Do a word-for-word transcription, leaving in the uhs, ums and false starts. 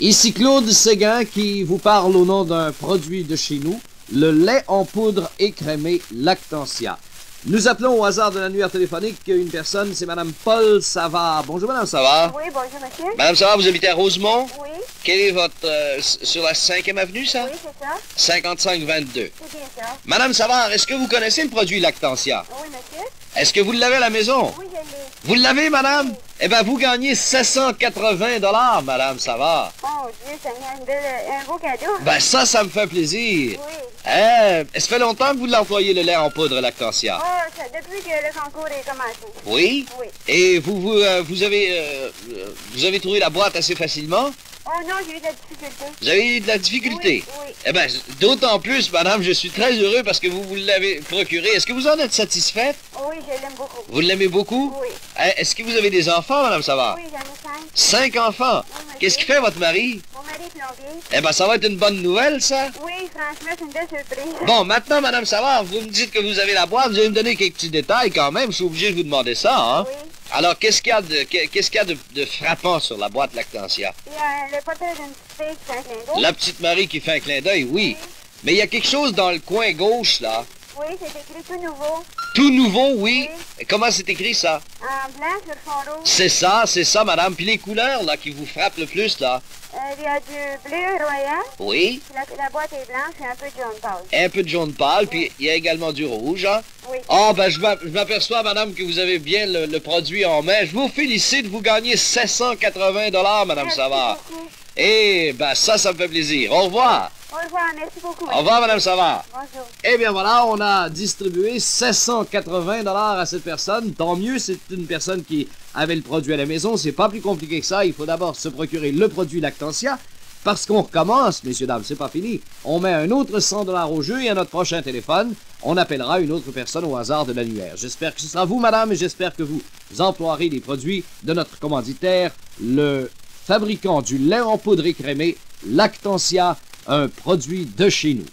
Ici Claude Séguin qui vous parle au nom d'un produit de chez nous, le lait en poudre écrémé Lactantia. Nous appelons au hasard de l'annuaire téléphonique une personne, c'est Madame Paul Savard. Bonjour Madame Savard. Oui, bonjour monsieur. Madame Savard, vous habitez à Rosemont? Oui. Quelle est votre... Euh, sur la cinquième avenue, ça? Oui, c'est ça. cinquante-cinq vingt-deux. C'est bien ça. Madame Savard, est-ce que vous connaissez le produit Lactantia? Oui, monsieur. Est-ce que vous l'avez à la maison? Oui, je l'ai. Vous l'avez, madame? Oui. Eh bien, vous gagnez sept cent quatre-vingts dollars, Madame Savard. Oh Dieu, ça me donne un beau cadeau. Ben ça, ça me fait plaisir. Oui. Eh, ça fait longtemps que vous l'employez, le lait en poudre Lactantia? Oh, ça, depuis que le concours est commencé. Oui? Oui. Et vous, vous, euh, vous, avez, euh, vous avez trouvé la boîte assez facilement? Oh non, j'ai eu de la difficulté. Vous avez eu de la difficulté? Oui, oui. Eh bien, d'autant plus, madame, je suis très heureux parce que vous vous l'avez procuré. Est-ce que vous en êtes satisfaite? Oui, je l'aime beaucoup. Vous l'aimez beaucoup? Oui. Est-ce que vous avez des enfants, madame Savard? Oui, j'en ai cinq. Cinq enfants? Oui, qu'est-ce qui fait votre mari? Mon mari est plombier. Eh bien, ça va être une bonne nouvelle, ça? Oui, franchement, c'est une belle surprise. Bon, maintenant, madame Savard, vous me dites que vous avez la boîte. Vous allez me donner quelques petits détails quand même. Je suis obligé de vous demander ça, hein? Oui. Alors, qu'est-ce qu'il y a de, qu'est-ce qu'il y a de, de frappant sur la boîte Lactantia? Il y a le portrait d'une petite fille qui fait un clin d'œil. La petite Marie qui fait un clin d'œil, oui. oui. Mais il y a quelque chose dans le coin gauche, là. Oui, c'est écrit tout nouveau. Tout nouveau, oui. oui. Et comment c'est écrit, ça? En blanc sur fond rouge. C'est ça, c'est ça, madame. Puis les couleurs, là, qui vous frappent le plus, là? Euh, il y a du bleu royal. Oui. La, la boîte est blanche et un peu de jaune pâle. Un peu de jaune pâle, oui. Puis il y a également du rouge, hein? Oui. Ah, oh, ben, je m'aperçois, madame, que vous avez bien le, le produit en main. Je vous félicite, vous gagnez sept cent quatre-vingts dollars, madame merci Savard. Beaucoup. Eh, ben, ça, ça me fait plaisir. Au revoir. Au revoir, merci beaucoup. Au revoir, madame Savard. Bonjour. Eh bien, voilà, on a distribué sept cent quatre-vingts dollars à cette personne. Tant mieux, c'est une personne qui avait le produit à la maison. C'est pas plus compliqué que ça. Il faut d'abord se procurer le produit Lactantia. Parce qu'on recommence, messieurs, dames, c'est pas fini. On met un autre cent dollars au jeu et à notre prochain téléphone, on appellera une autre personne au hasard de l'annuaire. J'espère que ce sera vous, madame, et j'espère que vous emploierez les produits de notre commanditaire, le fabricant du lait en poudre écrémé, Lactantia, un produit de chez nous.